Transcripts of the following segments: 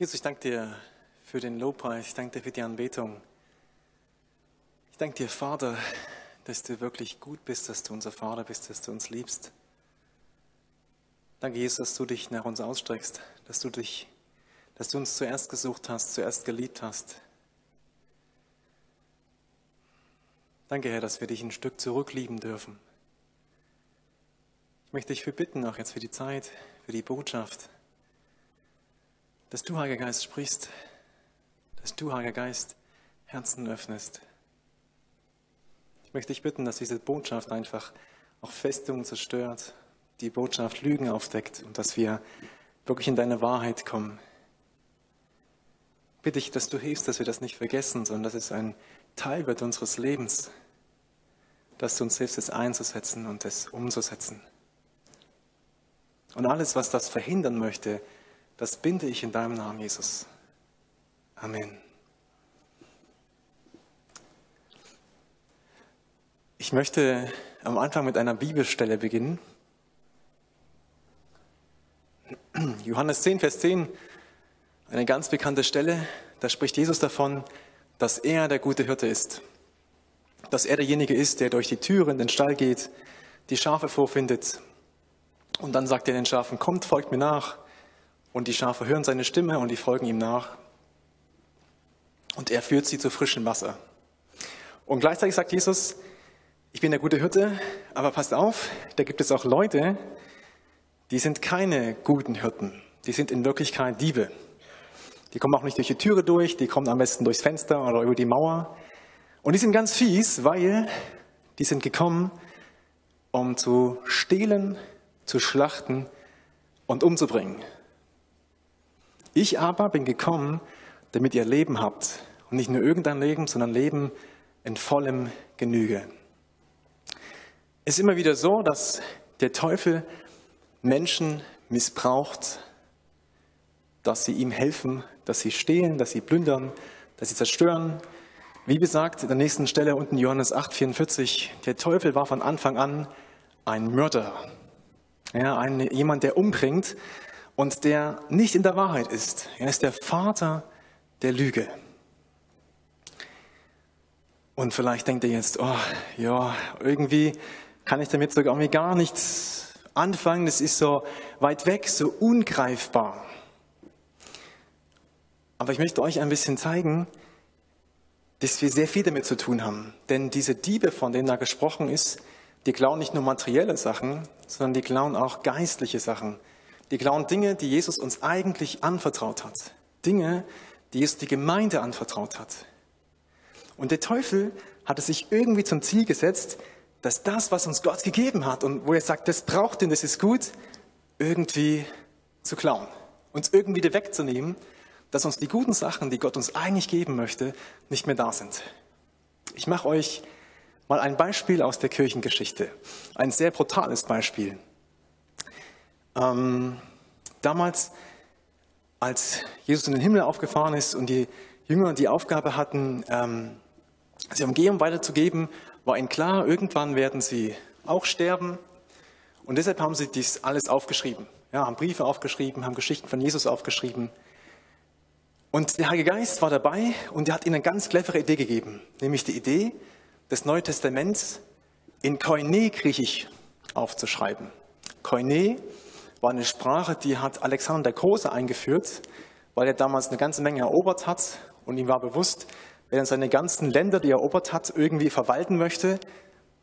Jesus, ich danke dir für den Lobpreis, ich danke dir für die Anbetung. Ich danke dir, Vater, dass du wirklich gut bist, dass du unser Vater bist, dass du uns liebst. Danke, Jesus, dass du dich nach uns ausstreckst, dass du uns zuerst gesucht hast, zuerst geliebt hast. Danke, Herr, dass wir dich ein Stück zurücklieben dürfen. Ich möchte dich für bitten, auch jetzt für die Zeit, für die Botschaft, dass du, Heiliger Geist, sprichst, dass du, Heiliger Geist, Herzen öffnest. Ich möchte dich bitten, dass diese Botschaft einfach auch Festungen zerstört, die Botschaft Lügen aufdeckt und dass wir wirklich in deine Wahrheit kommen. Ich bitte dich, dass du hilfst, dass wir das nicht vergessen, sondern dass es ein Teil wird unseres Lebens, dass du uns hilfst, es einzusetzen und es umzusetzen. Und alles, was das verhindern möchte, das binde ich in deinem Namen, Jesus. Amen. Ich möchte am Anfang mit einer Bibelstelle beginnen. Johannes 10, Vers 10, eine ganz bekannte Stelle. Da spricht Jesus davon, dass er der gute Hirte ist. Dass er derjenige ist, der durch die Tür in den Stall geht, die Schafe vorfindet. Und dann sagt er den Schafen, kommt, folgt mir nach. Und die Schafe hören seine Stimme und die folgen ihm nach. Und er führt sie zu frischem Wasser. Und gleichzeitig sagt Jesus, ich bin der gute Hirte, aber passt auf, da gibt es auch Leute, die sind keine guten Hirten. Die sind in Wirklichkeit Diebe. Die kommen auch nicht durch die Türe durch, die kommen am besten durchs Fenster oder über die Mauer. Und die sind ganz fies, weil die sind gekommen, um zu stehlen, zu schlachten und umzubringen. Ich aber bin gekommen, damit ihr Leben habt. Und nicht nur irgendein Leben, sondern Leben in vollem Genüge. Es ist immer wieder so, dass der Teufel Menschen missbraucht, dass sie ihm helfen, dass sie stehlen, dass sie plündern, dass sie zerstören. Wie gesagt, an der nächsten Stelle unten Johannes 8, 44, der Teufel war von Anfang an ein Mörder. Ja, jemand, der umbringt und der nicht in der Wahrheit ist. Er ist der Vater der Lüge. Und vielleicht denkt ihr jetzt, oh ja, irgendwie kann ich damit sogar irgendwie gar nichts anfangen. Das ist so weit weg, so ungreifbar. Aber ich möchte euch ein bisschen zeigen, dass wir sehr viel damit zu tun haben. Denn diese Diebe, von denen da gesprochen ist, die klauen nicht nur materielle Sachen, sondern die klauen auch geistliche Sachen. Die klauen Dinge, die Jesus uns eigentlich anvertraut hat. Dinge, die Jesus die Gemeinde anvertraut hat. Und der Teufel hat es sich irgendwie zum Ziel gesetzt, dass das, was uns Gott gegeben hat und wo er sagt, das braucht ihn, das ist gut, irgendwie zu klauen. Uns irgendwie wegzunehmen, dass uns die guten Sachen, die Gott uns eigentlich geben möchte, nicht mehr da sind. Ich mache euch mal ein Beispiel aus der Kirchengeschichte. Ein sehr brutales Beispiel. Damals, als Jesus in den Himmel aufgefahren ist und die Jünger die Aufgabe hatten, sie Umgebung weiterzugeben, war ihnen klar, irgendwann werden sie auch sterben. Und deshalb haben sie dies alles aufgeschrieben. Ja, haben Briefe aufgeschrieben, haben Geschichten von Jesus aufgeschrieben. Und der Heilige Geist war dabei und er hat ihnen eine ganz clevere Idee gegeben, nämlich die Idee, das Neue Testament in Koiné-Griechisch aufzuschreiben. Koiné war eine Sprache, die hat Alexander der Große eingeführt, weil er damals eine ganze Menge erobert hat und ihm war bewusst, wenn er seine ganzen Länder, die er erobert hat, irgendwie verwalten möchte,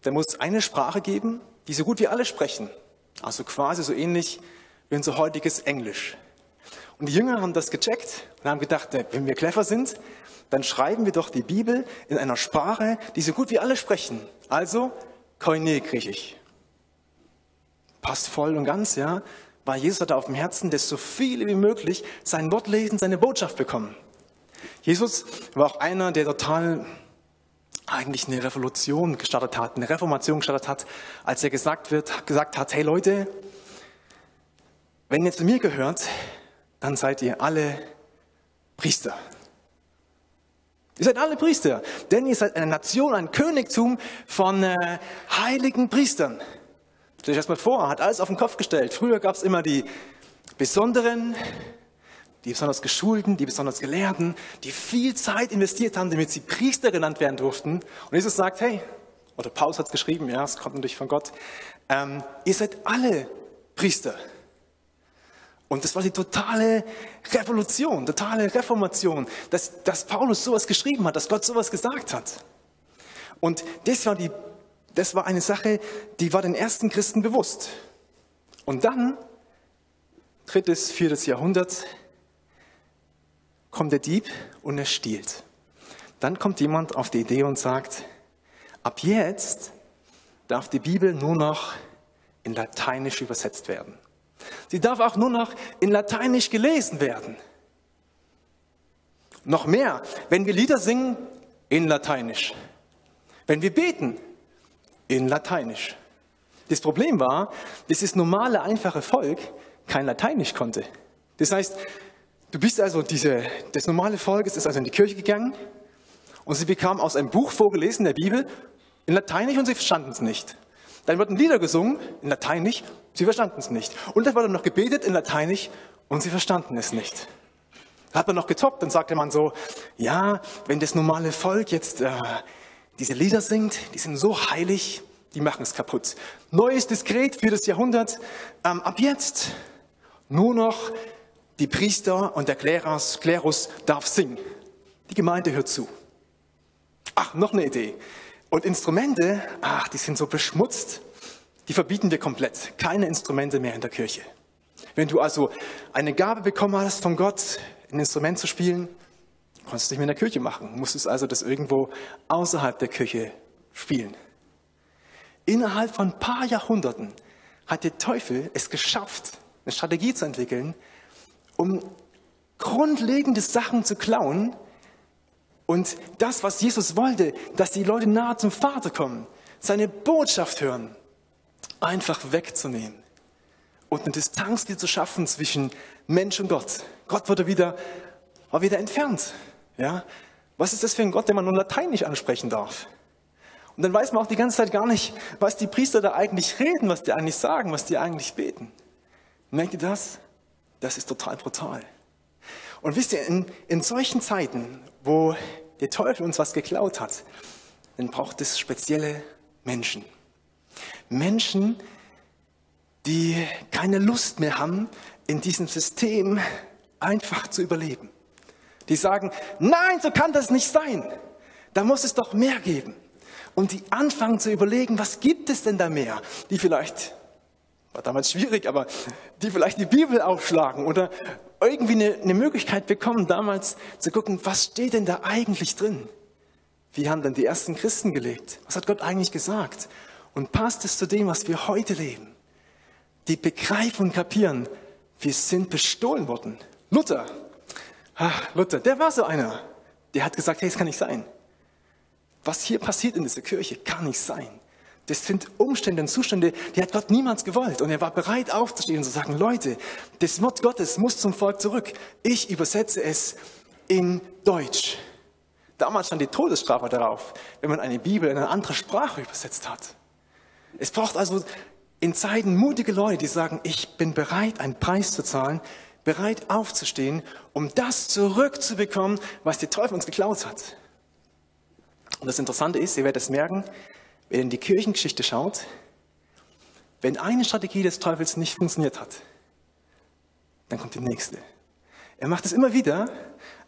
dann muss es eine Sprache geben, die so gut wie alle sprechen. Also quasi so ähnlich wie unser heutiges Englisch. Und die Jünger haben das gecheckt und haben gedacht, wenn wir clever sind, dann schreiben wir doch die Bibel in einer Sprache, die so gut wie alle sprechen. Also Koiné-Griechisch. Passt voll und ganz, ja, weil Jesus hatte auf dem Herzen, dass so viele wie möglich sein Wort lesen, seine Botschaft bekommen. Jesus war auch einer, der total eigentlich eine Revolution gestartet hat, eine Reformation gestartet hat, als er gesagt hat, hey Leute, wenn ihr zu mir gehört, dann seid ihr alle Priester. Ihr seid alle Priester, denn ihr seid eine Nation, ein Königtum von heiligen Priestern. Stellt euch das mal vor, er hat alles auf den Kopf gestellt. Früher gab es immer die Besonderen, die besonders Geschulten, die besonders Gelehrten, die viel Zeit investiert haben, damit sie Priester genannt werden durften. Und Jesus sagt, hey, oder Paulus hat es geschrieben, ja, es kommt natürlich von Gott, ihr seid alle Priester. Und das war die totale Revolution, totale Reformation, dass Paulus sowas geschrieben hat, dass Gott sowas gesagt hat. Und das war eine Sache, die war den ersten Christen bewusst. Und dann, 3., 4. Jahrhundert, kommt der Dieb und er stiehlt. Dann kommt jemand auf die Idee und sagt, ab jetzt darf die Bibel nur noch in Lateinisch übersetzt werden. Sie darf auch nur noch in Lateinisch gelesen werden. Noch mehr, wenn wir Lieder singen, in Lateinisch. Wenn wir beten, in Lateinisch. Das Problem war, dass das normale, einfache Volk kein Lateinisch konnte. Das heißt, du bist also das normale Volk ist also in die Kirche gegangen und sie bekamen aus einem Buch vorgelesen, der Bibel, in Lateinisch und sie verstanden es nicht. Dann wurden Lieder gesungen in Lateinisch, sie verstanden es nicht. Und dann wurde noch gebetet in Lateinisch und sie verstanden es nicht. Da hat man noch getoppt, dann sagte man so, ja, wenn das normale Volk jetzt diese Lieder singt, die sind so heilig, die machen es kaputt. Neues Dekret für das Jahrhundert, ab jetzt nur noch die Priester und der Klerus darf singen. Die Gemeinde hört zu. Ach, noch eine Idee. Und Instrumente, ach, die sind so beschmutzt, die verbieten wir komplett. Keine Instrumente mehr in der Kirche. Wenn du also eine Gabe bekommen hast von Gott, ein Instrument zu spielen, konntest du nicht mehr in der Kirche machen. Musstest also das irgendwo außerhalb der Kirche spielen. Innerhalb von ein paar Jahrhunderten hat der Teufel es geschafft, eine Strategie zu entwickeln, um grundlegende Sachen zu klauen und das, was Jesus wollte, dass die Leute nahe zum Vater kommen, seine Botschaft hören, einfach wegzunehmen und eine Distanz zu schaffen zwischen Mensch und Gott. Gott war wieder entfernt. Ja? Was ist das für ein Gott, den man nur Lateinisch ansprechen darf? Und dann weiß man auch die ganze Zeit gar nicht, was die Priester da eigentlich reden, was die eigentlich sagen, was die eigentlich beten. Merkt ihr das? Das ist total brutal. Und wisst ihr, in solchen Zeiten, wo der Teufel uns was geklaut hat, dann braucht es spezielle Menschen. Menschen, die keine Lust mehr haben, in diesem System einfach zu überleben. Die sagen, nein, so kann das nicht sein. Da muss es doch mehr geben. Und die anfangen zu überlegen, was gibt es denn da mehr? Die vielleicht, war damals schwierig, aber die vielleicht die Bibel aufschlagen oder irgendwie eine Möglichkeit bekommen, damals zu gucken, was steht denn da eigentlich drin? Wie haben denn die ersten Christen gelebt? Was hat Gott eigentlich gesagt? Und passt es zu dem, was wir heute leben? Die begreifen und kapieren, wir sind bestohlen worden. Luther, Luther, der war so einer. Der hat gesagt, hey, das kann nicht sein. Was hier passiert in dieser Kirche, kann nicht sein. Das sind Umstände und Zustände, die hat Gott niemals gewollt. Und er war bereit aufzustehen und zu sagen, Leute, das Wort Gottes muss zum Volk zurück. Ich übersetze es in Deutsch. Damals stand die Todesstrafe darauf, wenn man eine Bibel in eine andere Sprache übersetzt hat. Es braucht also in Zeiten mutige Leute, die sagen, ich bin bereit, einen Preis zu zahlen, bereit aufzustehen, um das zurückzubekommen, was der Teufel uns geklaut hat. Und das Interessante ist, ihr werdet es merken, wenn ihr in die Kirchengeschichte schaut, wenn eine Strategie des Teufels nicht funktioniert hat, dann kommt die nächste. Er macht es immer wieder,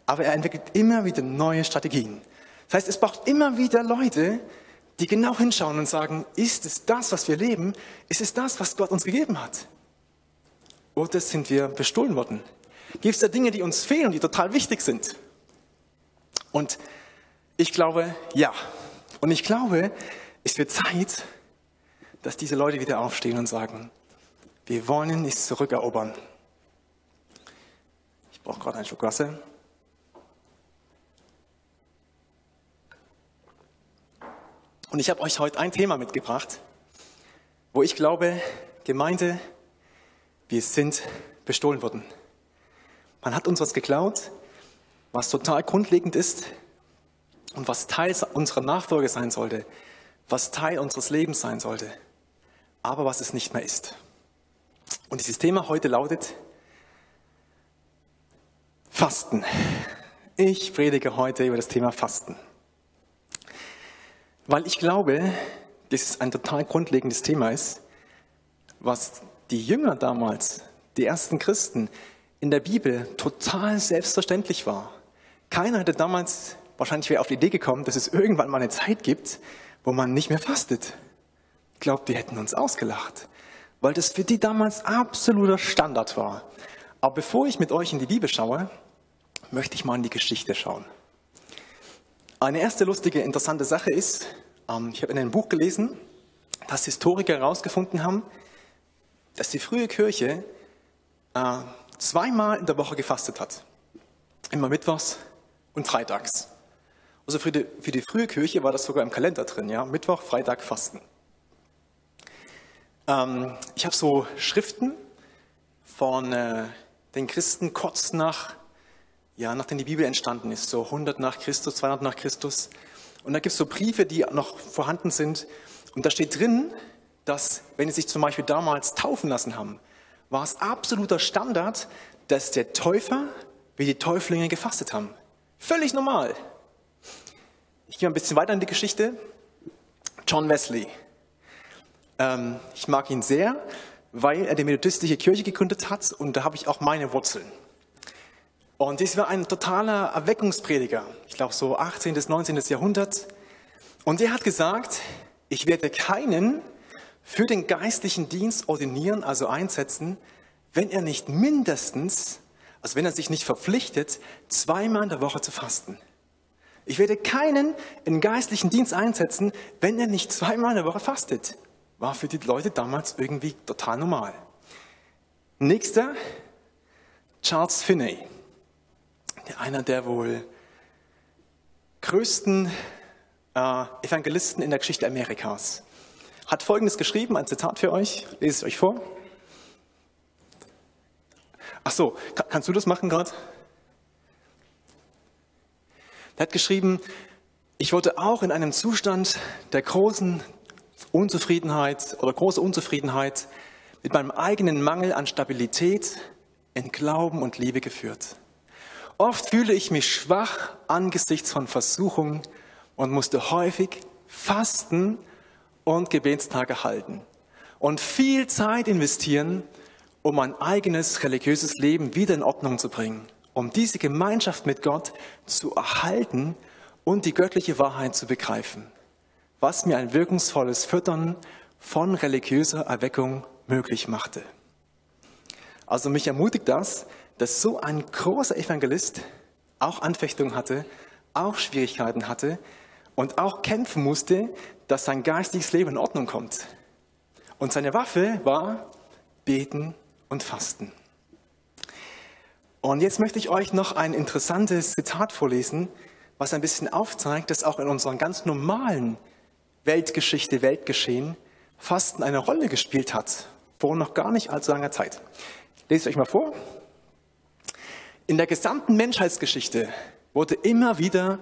aber er entwickelt immer wieder neue Strategien. Das heißt, es braucht immer wieder Leute, die genau hinschauen und sagen, ist es das, was wir leben? Ist es das, was Gott uns gegeben hat? Oder sind wir bestohlen worden? Gibt es da Dinge, die uns fehlen, die total wichtig sind? Und ich glaube, ja. Und ich glaube, es wird Zeit, dass diese Leute wieder aufstehen und sagen, wir wollen es zurückerobern. Ich brauche gerade einen Schluck Wasser. Und ich habe euch heute ein Thema mitgebracht, wo ich glaube, Gemeinde, wir sind bestohlen worden. Man hat uns was geklaut, was total grundlegend ist. Und was Teil unserer Nachfolge sein sollte, was Teil unseres Lebens sein sollte, aber was es nicht mehr ist. Und dieses Thema heute lautet, Fasten. Ich predige heute über das Thema Fasten, weil ich glaube, dass es ein total grundlegendes Thema ist, was die Jünger damals, die ersten Christen, in der Bibel total selbstverständlich war. Keiner hätte damals wahrscheinlich wäre auf die Idee gekommen, dass es irgendwann mal eine Zeit gibt, wo man nicht mehr fastet. Ich glaube, die hätten uns ausgelacht, weil das für die damals absoluter Standard war. Aber bevor ich mit euch in die Bibel schaue, möchte ich mal in die Geschichte schauen. Eine erste lustige, interessante Sache ist, ich habe in einem Buch gelesen, dass Historiker herausgefunden haben, dass die frühe Kirche zweimal in der Woche gefastet hat. Immer mittwochs und freitags. Also für die frühe Kirche war das sogar im Kalender drin, ja? Mittwoch, Freitag, Fasten. Ich habe so Schriften von den Christen kurz nach, ja, nachdem die Bibel entstanden ist, so 100 nach Christus, 200 nach Christus. Und da gibt es so Briefe, die noch vorhanden sind. Und da steht drin, dass, wenn sie sich zum Beispiel damals taufen lassen haben, war es absoluter Standard, dass der Täufer wie die Täuflinge gefastet haben. Völlig normal. Ich gehe ein bisschen weiter in die Geschichte. John Wesley. Ich mag ihn sehr, weil er die methodistische Kirche gegründet hat und da habe ich auch meine Wurzeln. Und dies war ein totaler Erweckungsprediger, ich glaube so 18. bis 19. Jahrhundert. Und er hat gesagt, ich werde keinen für den geistlichen Dienst ordinieren, also einsetzen, wenn er nicht mindestens, also wenn er sich nicht verpflichtet, zweimal in der Woche zu fasten. Ich werde keinen in geistlichen Dienst einsetzen, wenn er nicht zweimal in der Woche fastet. War für die Leute damals irgendwie total normal. Nächster, Charles Finney. Einer der wohl größten Evangelisten in der Geschichte Amerikas. Hat Folgendes geschrieben, ein Zitat für euch, lese es euch vor. Ach so, kannst du das machen gerade? Er hat geschrieben, ich wurde auch in einem Zustand der großen Unzufriedenheit oder große Unzufriedenheit mit meinem eigenen Mangel an Stabilität in Glauben und Liebe geführt. Oft fühle ich mich schwach angesichts von Versuchungen und musste häufig fasten und Gebetstage halten und viel Zeit investieren, um mein eigenes religiöses Leben wieder in Ordnung zu bringen, um diese Gemeinschaft mit Gott zu erhalten und die göttliche Wahrheit zu begreifen, was mir ein wirkungsvolles Füttern von religiöser Erweckung möglich machte. Also mich ermutigt das, dass so ein großer Evangelist auch Anfechtungen hatte, auch Schwierigkeiten hatte und auch kämpfen musste, dass sein geistiges Leben in Ordnung kommt. Und seine Waffe war Beten und Fasten. Und jetzt möchte ich euch noch ein interessantes Zitat vorlesen, was ein bisschen aufzeigt, dass auch in unserer ganz normalen Weltgeschichte, Weltgeschehen, Fasten eine Rolle gespielt hat, vor noch gar nicht allzu langer Zeit. Ich lese es euch mal vor. In der gesamten Menschheitsgeschichte wurde immer wieder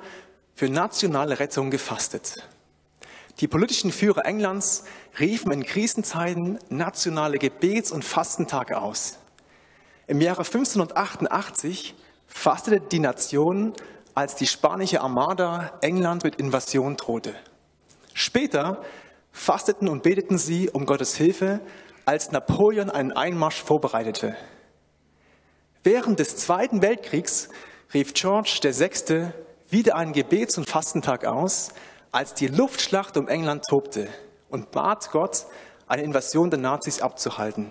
für nationale Rettung gefastet. Die politischen Führer Englands riefen in Krisenzeiten nationale Gebets- und Fastentage aus. Im Jahre 1588 fastete die Nation, als die spanische Armada England mit Invasion drohte. Später fasteten und beteten sie um Gottes Hilfe, als Napoleon einen Einmarsch vorbereitete. Während des Zweiten Weltkriegs rief George VI. Wieder einen Gebets- und Fastentag aus, als die Luftschlacht um England tobte und bat Gott, eine Invasion der Nazis abzuhalten.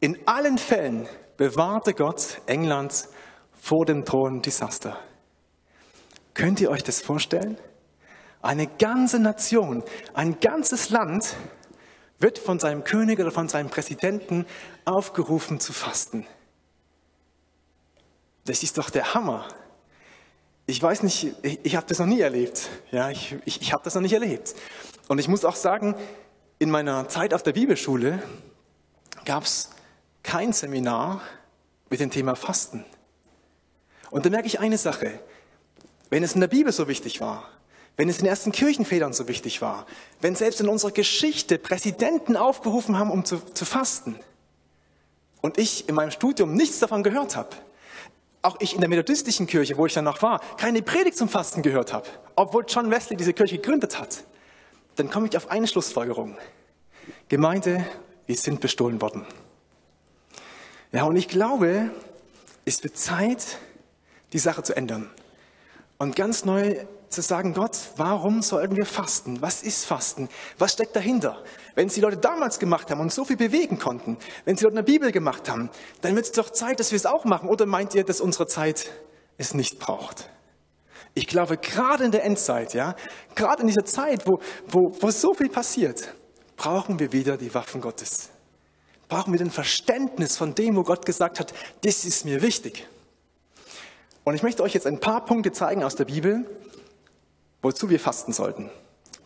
In allen Fällen bewahrte Gott England vor dem drohenden Desaster. Könnt ihr euch das vorstellen? Eine ganze Nation, ein ganzes Land wird von seinem König oder von seinem Präsidenten aufgerufen zu fasten. Das ist doch der Hammer. Ich weiß nicht, ich habe das noch nie erlebt. Ja, ich habe das noch nicht erlebt. Und ich muss auch sagen, in meiner Zeit auf der Bibelschule gab es kein Seminar mit dem Thema Fasten. Und da merke ich eine Sache. Wenn es in der Bibel so wichtig war, wenn es in den ersten Kirchenvätern so wichtig war, wenn selbst in unserer Geschichte Präsidenten aufgerufen haben, um zu fasten, und ich in meinem Studium nichts davon gehört habe, auch ich in der methodistischen Kirche, wo ich danach war, keine Predigt zum Fasten gehört habe, obwohl John Wesley diese Kirche gegründet hat, dann komme ich auf eine Schlussfolgerung. Gemeinde, wir sind bestohlen worden. Ja, und ich glaube, es wird Zeit, die Sache zu ändern. Und ganz neu zu sagen, Gott, warum sollten wir fasten? Was ist Fasten? Was steckt dahinter? Wenn es die Leute damals gemacht haben und so viel bewegen konnten, wenn es die Leute in der Bibel gemacht haben, dann wird es doch Zeit, dass wir es auch machen. Oder meint ihr, dass unsere Zeit es nicht braucht? Ich glaube, gerade in der Endzeit, ja, gerade in dieser Zeit, wo so viel passiert, brauchen wir wieder die Waffen Gottes. Brauchen wir ein Verständnis von dem, wo Gott gesagt hat, das ist mir wichtig. Und ich möchte euch jetzt ein paar Punkte zeigen aus der Bibel, wozu wir fasten sollten.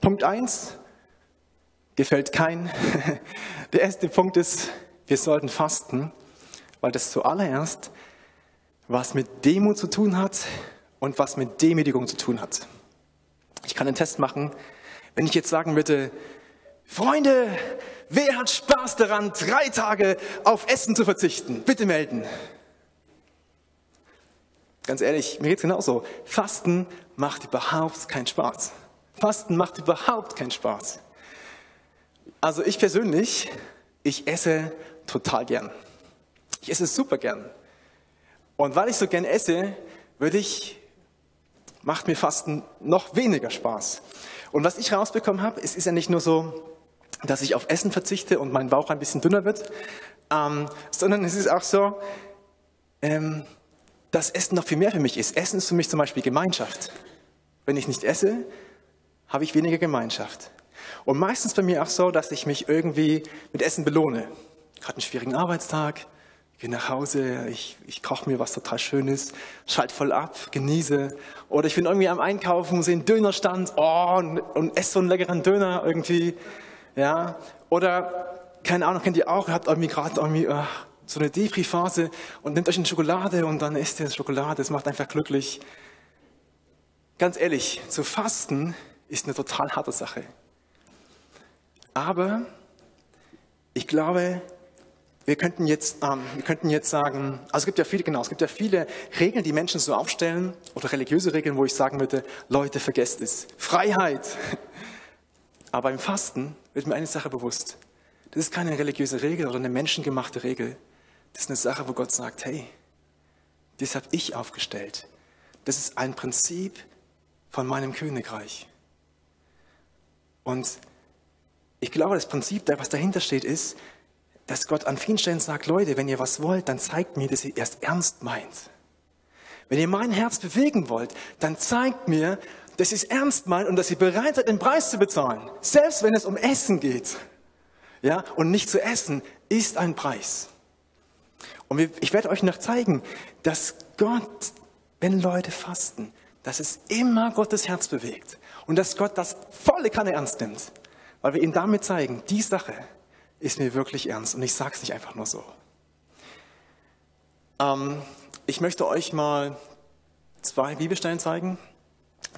Punkt 1, gefällt keinem. Der erste Punkt ist, wir sollten fasten, weil das zuallererst was mit Demut zu tun hat und was mit Demütigung zu tun hat. Ich kann einen Test machen, wenn ich jetzt sagen würde, Freunde, wer hat Spaß daran, 3 Tage auf Essen zu verzichten? Bitte melden. Ganz ehrlich, mir geht es genauso. Fasten macht überhaupt keinen Spaß. Fasten macht überhaupt keinen Spaß. Also ich persönlich, ich esse total gern. Ich esse super gern. Und weil ich so gern esse, macht mir Fasten noch weniger Spaß. Und was ich rausbekommen habe, es ist ja nicht nur so, dass ich auf Essen verzichte und mein Bauch ein bisschen dünner wird, sondern es ist auch so, dass Essen noch viel mehr für mich ist. Essen ist für mich zum Beispiel Gemeinschaft. Wenn ich nicht esse, habe ich weniger Gemeinschaft. Und meistens bei mir auch so, dass ich mich irgendwie mit Essen belohne. Ich hatte einen schwierigen Arbeitstag, gehe nach Hause, ich koche mir was total Schönes, schalte voll ab, genieße. Oder ich bin irgendwie am Einkaufen, sehe einen Dönerstand, oh, und esse so einen leckeren Döner irgendwie. Ja? Oder, keine Ahnung, kennt ihr auch, habt irgendwie gerade irgendwie so eine Depri-Phase und nehmt euch eine Schokolade und dann isst ihr Schokolade, das macht einfach glücklich. Ganz ehrlich, zu fasten ist eine total harte Sache. Aber ich glaube, wir könnten jetzt sagen, also es gibt ja viele Regeln, die Menschen so aufstellen, oder religiöse Regeln, wo ich sagen würde, Leute, vergesst es. Freiheit! Aber im Fasten wird mir eine Sache bewusst. Das ist keine religiöse Regel oder eine menschengemachte Regel. Das ist eine Sache, wo Gott sagt, hey, das habe ich aufgestellt. Das ist ein Prinzip von meinem Königreich. Und ich glaube, das Prinzip, was dahinter steht, ist, dass Gott an vielen Stellen sagt, Leute, wenn ihr was wollt, dann zeigt mir, dass ihr erst ernst meint. Wenn ihr mein Herz bewegen wollt, dann zeigt mir, dass ihr es ernst meint und dass ihr bereit seid, den Preis zu bezahlen. Selbst wenn es um Essen geht. Ja, und nicht zu essen ist ein Preis. Und ich werde euch noch zeigen, dass Gott, wenn Leute fasten, dass es immer Gottes Herz bewegt. Und dass Gott das volle Kanne ernst nimmt. Weil wir ihm damit zeigen, die Sache ist mir wirklich ernst. Und ich sage es nicht einfach nur so. Ich möchte euch mal 2 Bibelstellen zeigen.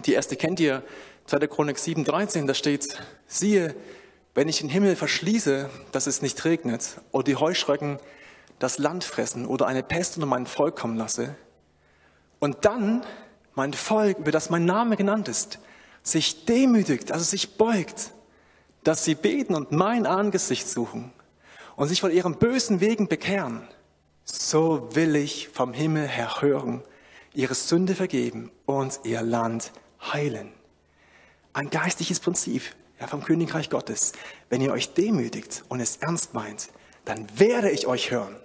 Die erste kennt ihr, 2. Chronik 7,13, da steht, siehe, wenn ich den Himmel verschließe, dass es nicht regnet, oder die Heuschrecken das Land fressen oder eine Pest unter mein Volk kommen lasse, und dann mein Volk, über das mein Name genannt ist, sich demütigt, also sich beugt, dass sie beten und mein Angesicht suchen und sich von ihren bösen Wegen bekehren, so will ich vom Himmel her hören, ihre Sünde vergeben und ihr Land heilen. Ein geistliches Prinzip. Ja, vom Königreich Gottes. Wenn ihr euch demütigt und es ernst meint, dann werde ich euch hören.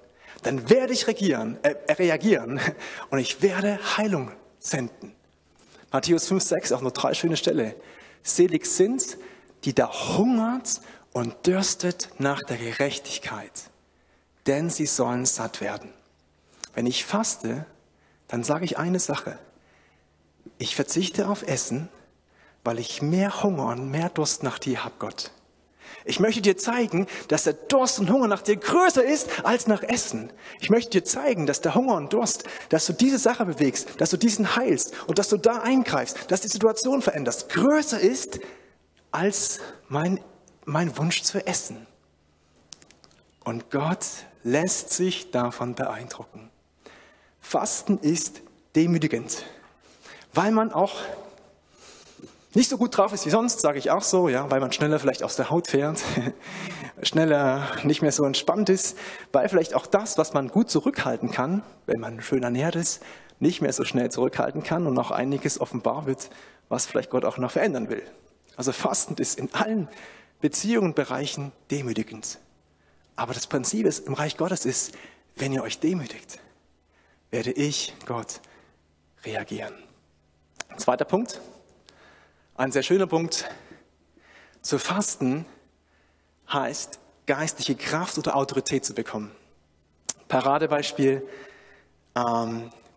Dann werde ich reagieren und ich werde Heilung senden. Matthäus 5,6, auch nur 3 schöne Stelle. Selig sind, die da hungert und dürstet nach der Gerechtigkeit, denn sie sollen satt werden. Wenn ich faste, dann sage ich eine Sache. Ich verzichte auf Essen, weil ich mehr Hunger und mehr Durst nach dir habe, Gott. Ich möchte dir zeigen, dass der Durst und Hunger nach dir größer ist als nach Essen. Ich möchte dir zeigen, dass der Hunger und Durst, dass du diese Sache bewegst, dass du diesen heilst und dass du da eingreifst, dass die Situation veränderst, größer ist als mein Wunsch zu essen. Und Gott lässt sich davon beeindrucken. Fasten ist demütigend, weil man auch nicht so gut drauf ist wie sonst, sage ich auch so, ja, weil man schneller vielleicht aus der Haut fährt, schneller nicht mehr so entspannt ist, weil vielleicht auch das, was man gut zurückhalten kann, wenn man schön ernährt ist, nicht mehr so schnell zurückhalten kann und auch einiges offenbar wird, was vielleicht Gott auch noch verändern will. Also Fasten ist in allen Beziehungen und Bereichen demütigend. Aber das Prinzip ist, im Reich Gottes ist, wenn ihr euch demütigt, werde ich, Gott, reagieren. Ein zweiter Punkt, ein sehr schöner Punkt. Zu fasten heißt, geistliche Kraft oder Autorität zu bekommen. Paradebeispiel,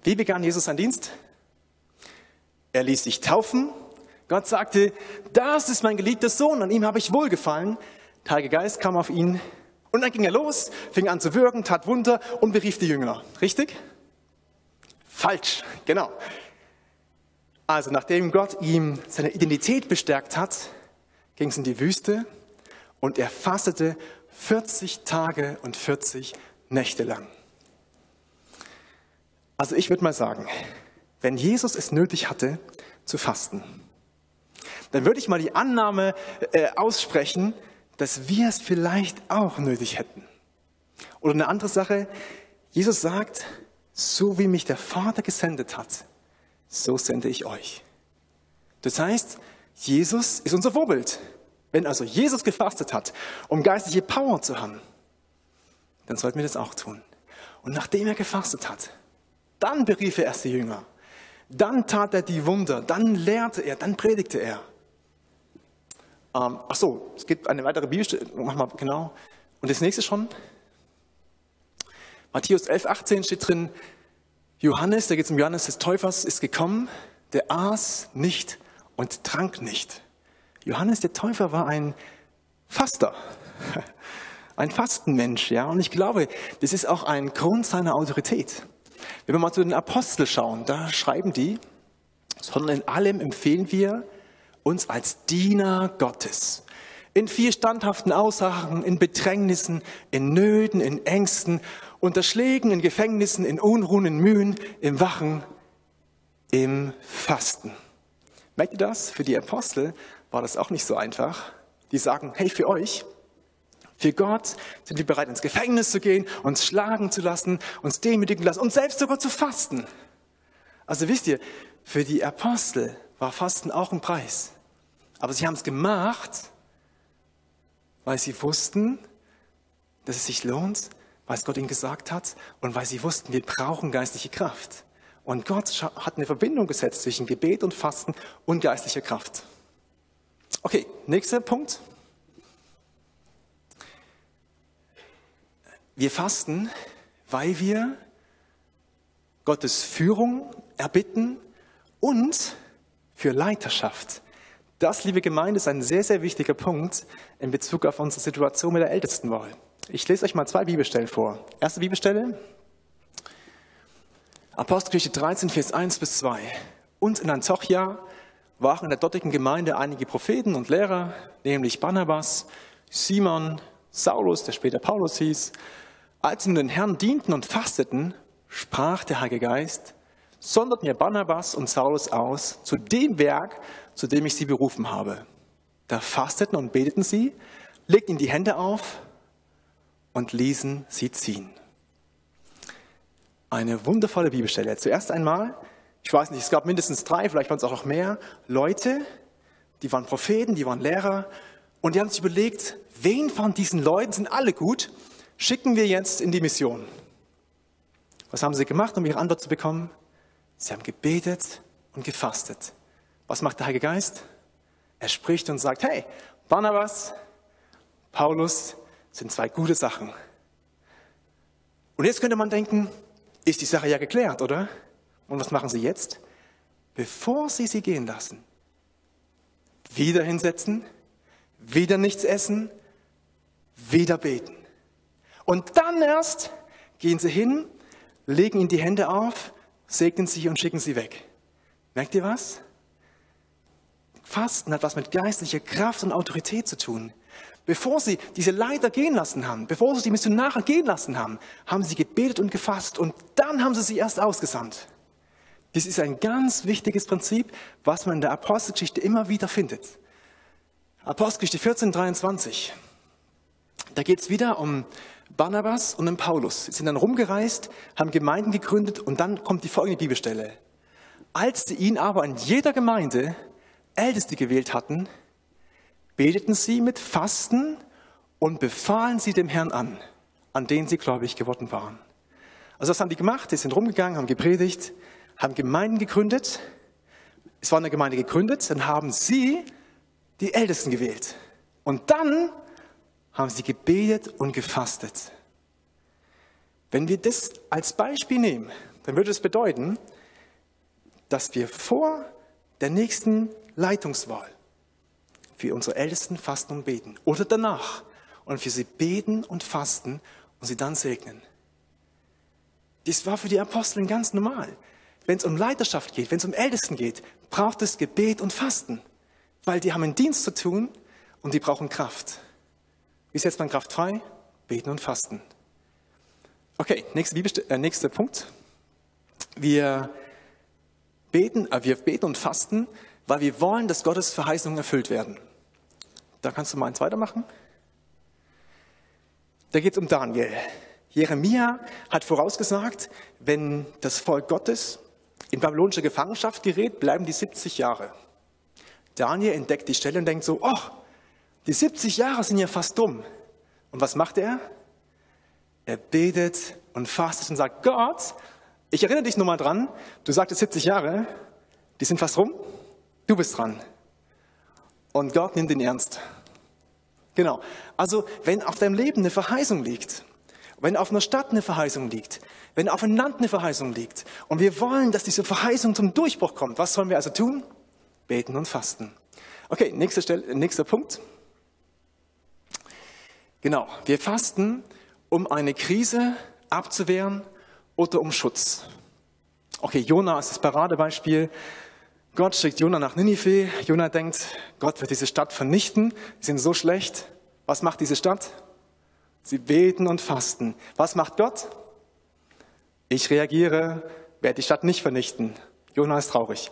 wie begann Jesus seinen Dienst? Er ließ sich taufen. Gott sagte, das ist mein geliebter Sohn, an ihm habe ich wohlgefallen. Der Heilige Geist kam auf ihn und dann ging er los, fing an zu wirken, tat Wunder und berief die Jünger. Richtig? Falsch, genau. Also nachdem Gott ihm seine Identität bestärkt hat, ging es in die Wüste und er fastete 40 Tage und 40 Nächte lang. Also ich würde mal sagen, wenn Jesus es nötig hatte, zu fasten, dann würde ich mal die Annahme aussprechen, dass wir es vielleicht auch nötig hätten. Oder eine andere Sache, Jesus sagt, so wie mich der Vater gesendet hat, so sende ich euch. Das heißt, Jesus ist unser Vorbild. Wenn also Jesus gefastet hat, um geistliche Power zu haben, dann sollten wir das auch tun. Und nachdem er gefastet hat, dann berief er erst die Jünger. Dann tat er die Wunder, dann lehrte er, dann predigte er. Ach so, es gibt eine weitere Bibelstelle, mach mal genau. Und das nächste schon. Matthäus 11, 18 steht drin, Johannes, da geht es um Johannes des Täufers, ist gekommen, der aß nicht und trank nicht. Johannes der Täufer war ein Faster, ein Fastenmensch. Ja? Und ich glaube, das ist auch ein Grund seiner Autorität. Wenn wir mal zu den Aposteln schauen, da schreiben die, sondern in allem empfehlen wir uns als Diener Gottes. In viel standhaften Aussagen, in Bedrängnissen, in Nöten, in Ängsten, unter Schlägen, in Gefängnissen, in Unruhen, in Mühen, im Wachen, im Fasten. Merkt ihr das? Für die Apostel war das auch nicht so einfach. Die sagen, hey, für euch, für Gott sind wir bereit, ins Gefängnis zu gehen, uns schlagen zu lassen, uns demütigen zu lassen und selbst sogar zu fasten. Also wisst ihr, für die Apostel war Fasten auch ein Preis. Aber sie haben es gemacht, weil sie wussten, dass es sich lohnt, weil es Gott ihnen gesagt hat und weil sie wussten, wir brauchen geistliche Kraft. Und Gott hat eine Verbindung gesetzt zwischen Gebet und Fasten und geistlicher Kraft. Okay, nächster Punkt. Wir fasten, weil wir Gottes Führung erbitten und für Leiterschaft. Das, liebe Gemeinde, ist ein sehr, sehr wichtiger Punkt in Bezug auf unsere Situation mit der Ältestenwahl. Ich lese euch mal zwei Bibelstellen vor. Erste Bibelstelle, Apostelgeschichte 13, Vers 1 bis 2. Und in Antiochia waren in der dortigen Gemeinde einige Propheten und Lehrer, nämlich Barnabas, Simon, Saulus, der später Paulus hieß. Als sie nun den Herrn dienten und fasteten, sprach der Heilige Geist, sondert mir Barnabas und Saulus aus zu dem Werk, zu dem ich sie berufen habe. Da fasteten und beteten sie, legten ihnen die Hände auf und ließen sie ziehen. Eine wundervolle Bibelstelle. Zuerst einmal, ich weiß nicht, es gab mindestens drei, vielleicht waren es auch noch mehr Leute, die waren Propheten, die waren Lehrer und die haben sich überlegt, wen von diesen Leuten sind alle gut, schicken wir jetzt in die Mission. Was haben sie gemacht, um ihre Antwort zu bekommen? Sie haben gebetet und gefastet. Was macht der Heilige Geist? Er spricht und sagt, hey, Barnabas, Paulus sind zwei gute Sachen. Und jetzt könnte man denken, ist die Sache ja geklärt, oder? Und was machen sie jetzt? Bevor sie sie gehen lassen, wieder hinsetzen, wieder nichts essen, wieder beten. Und dann erst gehen sie hin, legen ihnen die Hände auf, segnen sie und schicken sie weg. Merkt ihr was? Fasten hat was mit geistlicher Kraft und Autorität zu tun. Bevor sie diese Leiter gehen lassen haben, bevor sie die Missionare gehen lassen haben, haben sie gebetet und gefasst und dann haben sie sie erst ausgesandt. Das ist ein ganz wichtiges Prinzip, was man in der Apostelgeschichte immer wieder findet. Apostelgeschichte 14, 23. Da geht es wieder um Barnabas und um Paulus. Sie sind dann rumgereist, haben Gemeinden gegründet und dann kommt die folgende Bibelstelle. Als sie ihn aber in jeder Gemeinde Älteste gewählt hatten, beteten sie mit Fasten und befahlen sie dem Herrn an, an den sie gläubig geworden waren. Also was haben die gemacht? Die sind rumgegangen, haben gepredigt, haben Gemeinden gegründet. Es war eine Gemeinde gegründet, dann haben sie die Ältesten gewählt. Und dann haben sie gebetet und gefastet. Wenn wir das als Beispiel nehmen, dann würde es bedeuten, dass wir vor der nächsten Leitungswahl für unsere Ältesten fasten und beten. Oder danach. Und für sie beten und fasten und sie dann segnen. Dies war für die Aposteln ganz normal. Wenn es um Leiterschaft geht, wenn es um Ältesten geht, braucht es Gebet und Fasten. Weil die haben einen Dienst zu tun und die brauchen Kraft. Wie setzt man Kraft frei? Beten und Fasten. Okay, nächster Punkt. Wir beten und fasten, weil wir wollen, dass Gottes Verheißungen erfüllt werden. Da kannst du mal eins weitermachen. Da geht es um Daniel. Jeremia hat vorausgesagt, wenn das Volk Gottes in babylonische Gefangenschaft gerät, bleiben die 70 Jahre. Daniel entdeckt die Stelle und denkt so, oh, die 70 Jahre sind ja fast dumm. Und was macht er? Er betet und fastet und sagt, Gott, ich erinnere dich nochmal dran, du sagtest 70 Jahre, die sind fast rum, du bist dran. Und Gott nimmt ihn ernst. Genau, also wenn auf deinem Leben eine Verheißung liegt, wenn auf einer Stadt eine Verheißung liegt, wenn auf einem Land eine Verheißung liegt und wir wollen, dass diese Verheißung zum Durchbruch kommt, was sollen wir also tun? Beten und fasten. Okay, nächster Punkt. Genau, wir fasten, um eine Krise abzuwehren oder um Schutz. Okay, Jona ist das Paradebeispiel. Gott schickt Jona nach Ninive. Jona denkt, Gott wird diese Stadt vernichten. Sie sind so schlecht. Was macht diese Stadt? Sie beten und fasten. Was macht Gott? Ich reagiere, werde die Stadt nicht vernichten. Jona ist traurig.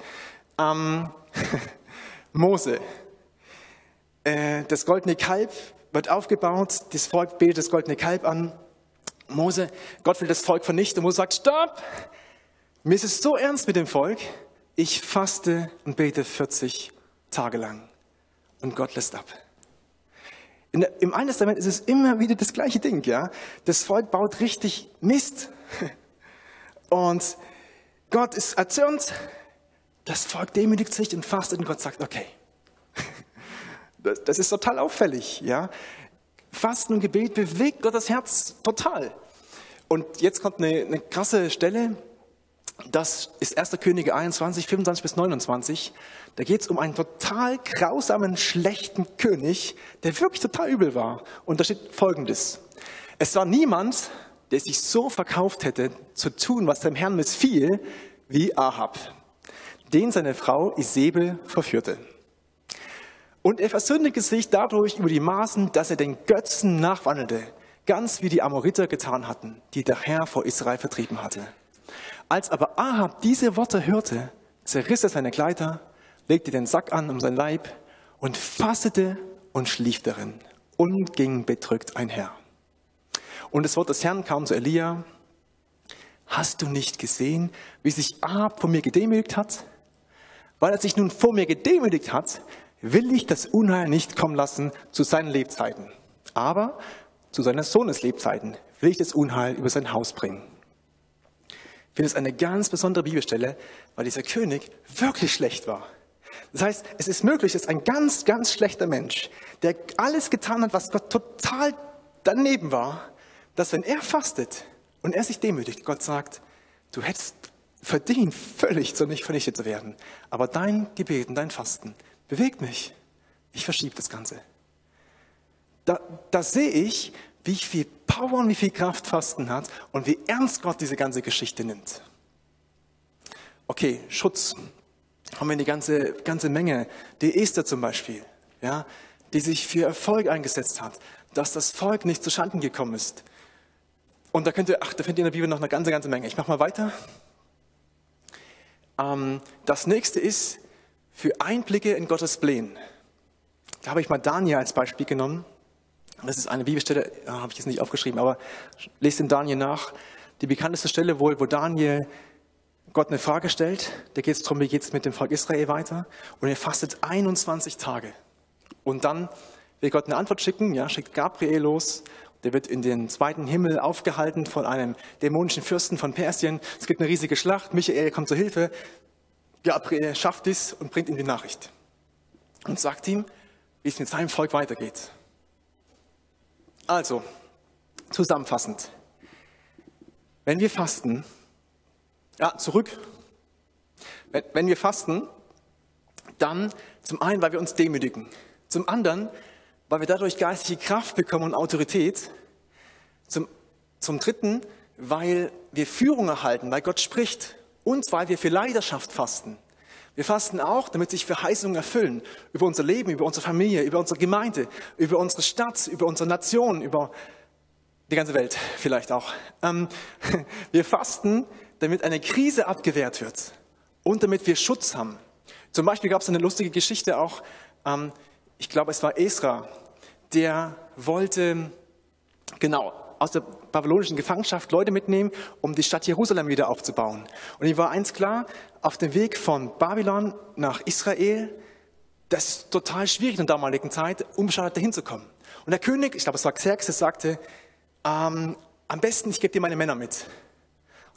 Mose. Das goldene Kalb wird aufgebaut. Das Volk betet das goldene Kalb an. Mose, Gott will das Volk vernichten. Mose sagt, stopp! Mir ist es so ernst mit dem Volk. Ich faste und bete 40 Tage lang. Und Gott lässt ab. Im Alten Testament ist es immer wieder das gleiche Ding, ja. Das Volk baut richtig Mist. Und Gott ist erzürnt. Das Volk demütigt sich und fastet und Gott sagt, okay. Das ist total auffällig, ja. Fasten und Gebet bewegt Gottes Herz total. Und jetzt kommt eine krasse Stelle. Das ist 1. Könige 21, 25 bis 29. Da geht es um einen total grausamen, schlechten König, der wirklich total übel war. Und da steht Folgendes. Es war niemand, der sich so verkauft hätte, zu tun, was dem Herrn missfiel, wie Ahab, den seine Frau Isebel verführte. Und er versündigte sich dadurch über die Maßen, dass er den Götzen nachwandelte, ganz wie die Amoriter getan hatten, die der Herr vor Israel vertrieben hatte. Als aber Ahab diese Worte hörte, zerriss er seine Kleider, legte den Sack an um sein Leib und fastete und schlief darin und ging bedrückt einher. Und das Wort des Herrn kam zu Elia: Hast du nicht gesehen, wie sich Ahab vor mir gedemütigt hat? Weil er sich nun vor mir gedemütigt hat, will ich das Unheil nicht kommen lassen zu seinen Lebzeiten. Aber zu seines Sohnes Lebzeiten will ich das Unheil über sein Haus bringen. Ich finde es eine ganz besondere Bibelstelle, weil dieser König wirklich schlecht war. Das heißt, es ist möglich, dass ein ganz, ganz schlechter Mensch, der alles getan hat, was Gott total daneben war, dass wenn er fastet und er sich demütigt, Gott sagt, du hättest verdient, völlig zu nicht vernichtet zu werden. Aber dein Gebet und dein Fasten bewegt mich. Ich verschiebe das Ganze. Da sehe ich, wie viel Power und wie viel Kraft Fasten hat und wie ernst Gott diese ganze Geschichte nimmt. Okay, Schutz. Haben wir eine ganze Menge. Die Esther zum Beispiel. Ja, die sich für Erfolg eingesetzt hat, dass das Volk nicht zu Schanden gekommen ist. Und da könnt ihr, da findet ihr in der Bibel noch eine ganze Menge. Ich mache mal weiter. Das nächste ist für Einblicke in Gottes Plänen. Da habe ich mal Daniel als Beispiel genommen. Das ist eine Bibelstelle, habe ich jetzt nicht aufgeschrieben, aber lest in Daniel nach. Die bekannteste Stelle wohl, wo Daniel Gott eine Frage stellt. Da geht es darum, wie geht es mit dem Volk Israel weiter. Und er fastet 21 Tage. Und dann will Gott eine Antwort schicken, ja, schickt Gabriel los. Der wird in den zweiten Himmel aufgehalten von einem dämonischen Fürsten von Persien. Es gibt eine riesige Schlacht. Michael kommt zur Hilfe. Gabriel schafft es und bringt ihm die Nachricht. Und sagt ihm, wie es mit seinem Volk weitergeht. Also, zusammenfassend. Wenn wir fasten, wenn wir fasten, dann zum einen, weil wir uns demütigen. Zum anderen, weil wir dadurch geistige Kraft bekommen und Autorität. Zum dritten, weil wir Führung erhalten, weil Gott spricht. Und weil wir für Leidenschaft fasten. Wir fasten auch, damit sich Verheißungen erfüllen. Über unser Leben, über unsere Familie, über unsere Gemeinde, über unsere Stadt, über unsere Nation, über die ganze Welt vielleicht auch. Wir fasten, damit eine Krise abgewehrt wird und damit wir Schutz haben. Zum Beispiel gab es eine lustige Geschichte auch, ich glaube, es war Esra, der wollte aus der babylonischen Gefangenschaft Leute mitnehmen, um die Stadt Jerusalem wieder aufzubauen. Und ihm war eins klar, auf dem Weg von Babylon nach Israel, das ist total schwierig in der damaligen Zeit, unbeschadet dahin zu kommen. Und der König, ich glaube, es war Xerxes, sagte, am besten, ich gebe dir meine Männer mit.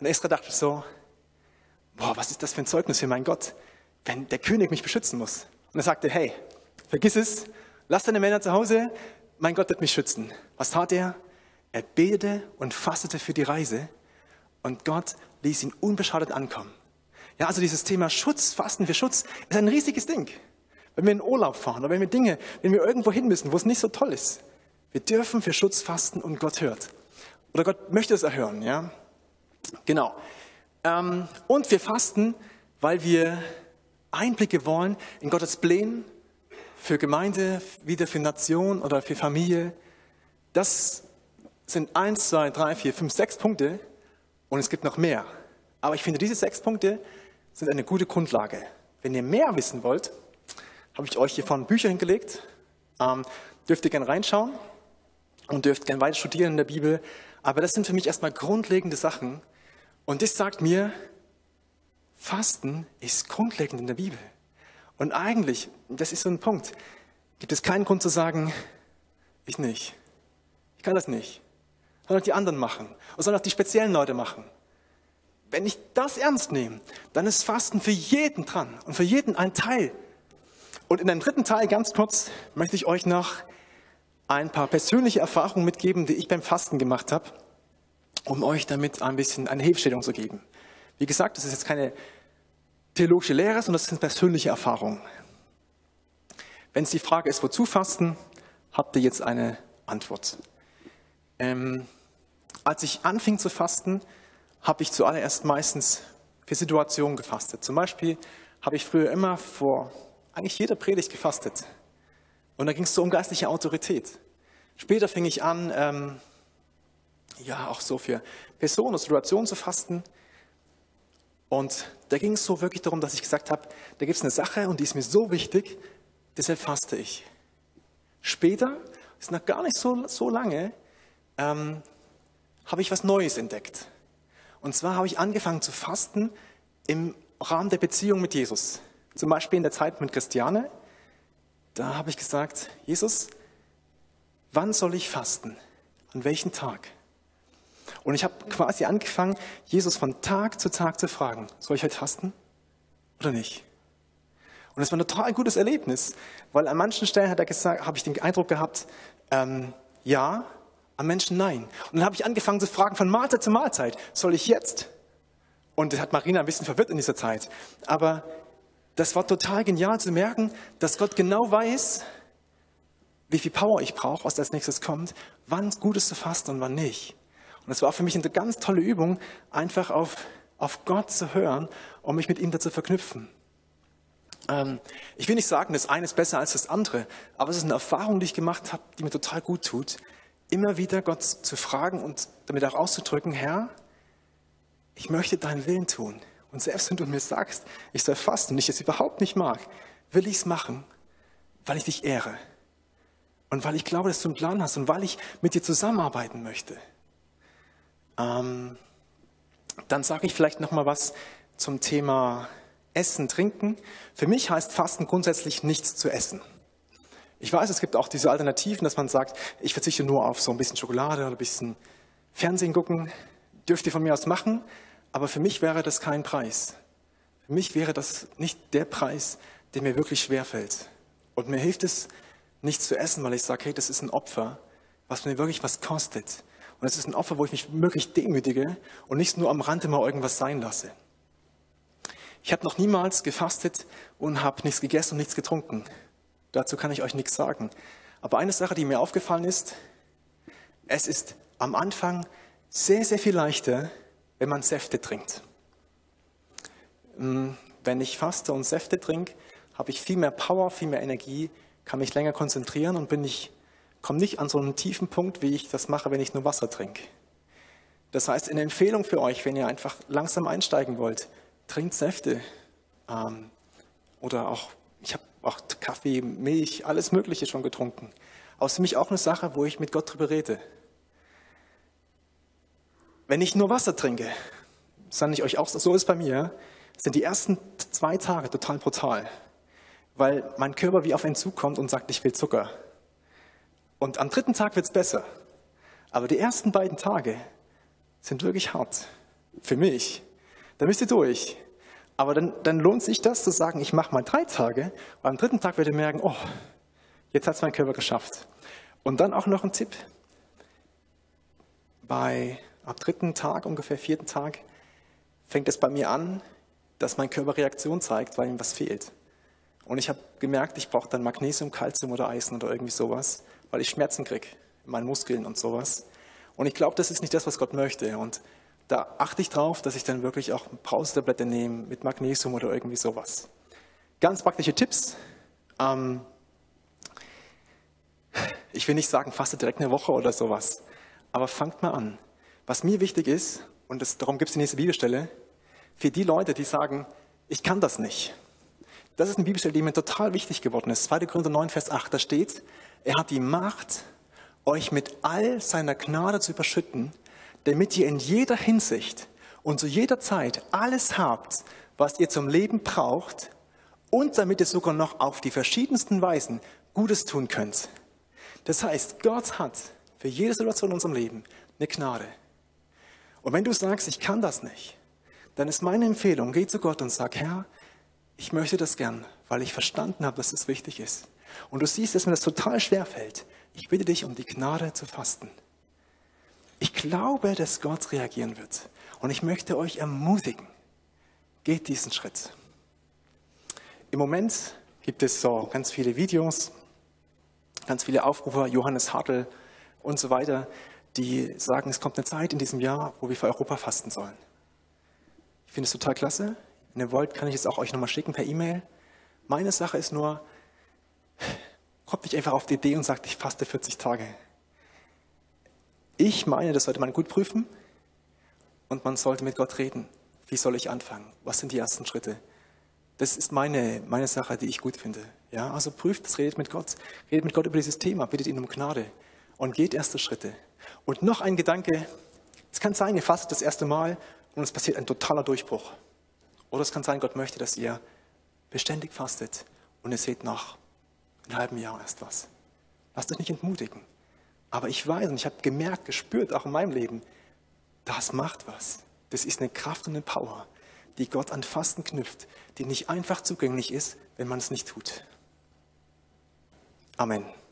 Und Esra dachte so, boah, was ist das für ein Zeugnis für meinen Gott, wenn der König mich beschützen muss. Und er sagte, hey, vergiss es, lass deine Männer zu Hause, mein Gott wird mich schützen. Was tat er? Er betete und fastete für die Reise und Gott ließ ihn unbeschadet ankommen. Ja, also dieses Thema Schutz, Fasten für Schutz, ist ein riesiges Ding. Wenn wir in Urlaub fahren oder wenn wir irgendwo hin müssen, wo es nicht so toll ist. Wir dürfen für Schutz fasten und Gott hört. Oder Gott möchte es erhören, ja. Genau. Und wir fasten, weil wir Einblicke wollen in Gottes Plänen für Gemeinde, wieder für Nation oder für Familie. Das sind 1, 2, 3, 4, 5, 6 Punkte und es gibt noch mehr. Aber ich finde, diese 6 Punkte sind eine gute Grundlage. Wenn ihr mehr wissen wollt, habe ich euch hier vorne Bücher hingelegt. Dürft ihr gerne reinschauen und dürft gerne weiter studieren in der Bibel. Aber das sind für mich erstmal grundlegende Sachen. Und das sagt mir, Fasten ist grundlegend in der Bibel. Und eigentlich, das ist so ein Punkt, gibt es keinen Grund zu sagen, ich nicht. Ich kann das nicht. Sollen auch die anderen machen. Und sollen auch die speziellen Leute machen. Wenn ich das ernst nehme, dann ist Fasten für jeden dran und für jeden ein Teil. Und in einem dritten Teil, ganz kurz, möchte ich euch noch ein paar persönliche Erfahrungen mitgeben, die ich beim Fasten gemacht habe, um euch damit ein bisschen eine Hilfestellung zu geben. Wie gesagt, das ist jetzt keine theologische Lehre, sondern das sind persönliche Erfahrungen. Wenn es die Frage ist, wozu fasten, habt ihr jetzt eine Antwort. Als ich anfing zu fasten, habe ich zuallererst meistens für Situationen gefastet. Zum Beispiel habe ich früher immer vor eigentlich jeder Predigt gefastet. Und da ging es so um geistliche Autorität. Später fing ich an, ja, auch so für Personen und Situationen zu fasten. Und da ging es so wirklich darum, dass ich gesagt habe, da gibt es eine Sache und die ist mir so wichtig, deshalb faste ich. Später, ist noch gar nicht so lange, habe ich was Neues entdeckt. Und zwar habe ich angefangen zu fasten im Rahmen der Beziehung mit Jesus. Zum Beispiel in der Zeit mit Christiane, da habe ich gesagt, Jesus, wann soll ich fasten? An welchem Tag? Und ich habe quasi angefangen, Jesus von Tag zu fragen, soll ich heute fasten oder nicht? Und das war ein total gutes Erlebnis, weil an manchen Stellen hat er gesagt, habe ich den Eindruck gehabt, ja, an Menschen nein. Und dann habe ich angefangen zu fragen von Mahlzeit zu Mahlzeit, soll ich jetzt? Und das hat Marina ein bisschen verwirrt in dieser Zeit. Aber das war total genial zu merken, dass Gott genau weiß, wie viel Power ich brauche, was als nächstes kommt, wann gut ist zu fasten und wann nicht. Und das war auch für mich eine ganz tolle Übung, einfach auf Gott zu hören, um mich mit ihm dazu zu verknüpfen. Ich will nicht sagen, das eine ist besser als das andere, aber es ist eine Erfahrung, die ich gemacht habe, die mir total gut tut, immer wieder Gott zu fragen und damit auch auszudrücken, Herr, ich möchte deinen Willen tun. Und selbst wenn du mir sagst, ich soll fasten und ich es überhaupt nicht mag, will ich es machen, weil ich dich ehre und weil ich glaube, dass du einen Plan hast und weil ich mit dir zusammenarbeiten möchte. Dann sage ich vielleicht noch mal was zum Thema Essen, Trinken. Für mich heißt Fasten grundsätzlich nichts zu essen. Ich weiß, es gibt auch diese Alternativen, dass man sagt, ich verzichte nur auf so ein bisschen Schokolade oder ein bisschen Fernsehen gucken. Dürft ihr von mir aus machen, aber für mich wäre das kein Preis. Für mich wäre das nicht der Preis, der mir wirklich schwerfällt. Und mir hilft es, nichts zu essen, weil ich sage, hey, das ist ein Opfer, was mir wirklich was kostet. Und es ist ein Opfer, wo ich mich wirklich demütige und nicht nur am Rand immer irgendwas sein lasse. Ich habe noch niemals gefastet und habe nichts gegessen und nichts getrunken. Dazu kann ich euch nichts sagen. Aber eine Sache, die mir aufgefallen ist, es ist am Anfang sehr, sehr viel leichter, wenn man Säfte trinkt. Wenn ich faste und Säfte trinke, habe ich viel mehr Power, viel mehr Energie, kann mich länger konzentrieren und komme nicht an so einen tiefen Punkt, wie ich das mache, wenn ich nur Wasser trinke. Das heißt, eine Empfehlung für euch, wenn ihr einfach langsam einsteigen wollt, trinkt Säfte. Oder auch, ich habe auch Kaffee, Milch, alles Mögliche schon getrunken. Aber es ist für mich auch eine Sache, wo ich mit Gott drüber rede. Wenn ich nur Wasser trinke, sage ich euch auch, so ist bei mir, sind die ersten 2 Tage total brutal. Weil mein Körper wie auf Entzug kommt und sagt, ich will Zucker. Und am 3. Tag wird es besser. Aber die ersten 2 Tage sind wirklich hart. Für mich. Da müsst ihr durch. Aber dann lohnt sich das zu sagen, ich mache mal 3 Tage. Und am 3. Tag werdet ihr merken, oh, jetzt hat es mein Körper geschafft. Und dann auch noch ein Tipp. Ab 3. Tag, ungefähr 4. Tag, fängt es bei mir an, dass mein Körper Reaktion zeigt, weil ihm was fehlt. Und ich habe gemerkt, ich brauche dann Magnesium, Kalzium oder Eisen oder irgendwie sowas, weil ich Schmerzen kriege in meinen Muskeln und sowas. Und ich glaube, das ist nicht das, was Gott möchte. Und da achte ich drauf, dass ich dann wirklich auch Brausetablette nehme mit Magnesium oder irgendwie sowas. Ganz praktische Tipps. Ich will nicht sagen, faste direkt eine Woche oder sowas, aber fangt mal an. Was mir wichtig ist, und darum gibt es die nächste Bibelstelle, für die Leute, die sagen, ich kann das nicht. Das ist eine Bibelstelle, die mir total wichtig geworden ist. 2. Korinther 9, Vers 8, da steht, er hat die Macht, euch mit all seiner Gnade zu überschütten, damit ihr in jeder Hinsicht und zu jeder Zeit alles habt, was ihr zum Leben braucht und damit ihr sogar noch auf die verschiedensten Weisen Gutes tun könnt. Das heißt, Gott hat für jede Situation in unserem Leben eine Gnade. Und wenn du sagst, ich kann das nicht, dann ist meine Empfehlung, geh zu Gott und sag, Herr, ich möchte das gern, weil ich verstanden habe, dass das wichtig ist. Und du siehst, dass mir das total schwer fällt. Ich bitte dich um die Gnade zu fasten. Ich glaube, dass Gott reagieren wird. Und ich möchte euch ermutigen, geht diesen Schritt. Im Moment gibt es so ganz viele Videos, ganz viele Aufrufe, Johannes Hartl und so weiter, die sagen, es kommt eine Zeit in diesem Jahr, wo wir für Europa fasten sollen. Ich finde es total klasse. Wenn ihr wollt, kann ich es auch euch nochmal schicken per E-Mail. Meine Sache ist nur, kommt nicht einfach auf die Idee und sagt, ich faste 40 Tage. Ich meine, das sollte man gut prüfen und man sollte mit Gott reden. Wie soll ich anfangen? Was sind die ersten Schritte? Das ist meine Sache, die ich gut finde. Ja, also prüft es, redet mit Gott. Redet mit Gott über dieses Thema, bittet ihn um Gnade und geht erste Schritte. Und noch ein Gedanke, es kann sein, ihr fastet das erste Mal und es passiert ein totaler Durchbruch. Oder es kann sein, Gott möchte, dass ihr beständig fastet und ihr seht nach einem halben Jahr erst was. Lasst euch nicht entmutigen. Aber ich weiß und ich habe gemerkt, gespürt, auch in meinem Leben, das macht was. Das ist eine Kraft und eine Power, die Gott an Fasten knüpft, die nicht einfach zugänglich ist, wenn man es nicht tut. Amen.